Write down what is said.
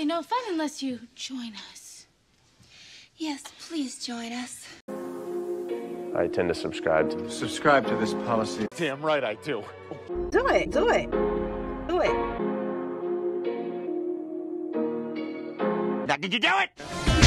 really no fun unless you join us. Yes, please join us. I tend to subscribe to this policy. Damn right I do. Do it, do it, do it. Now, did you do it?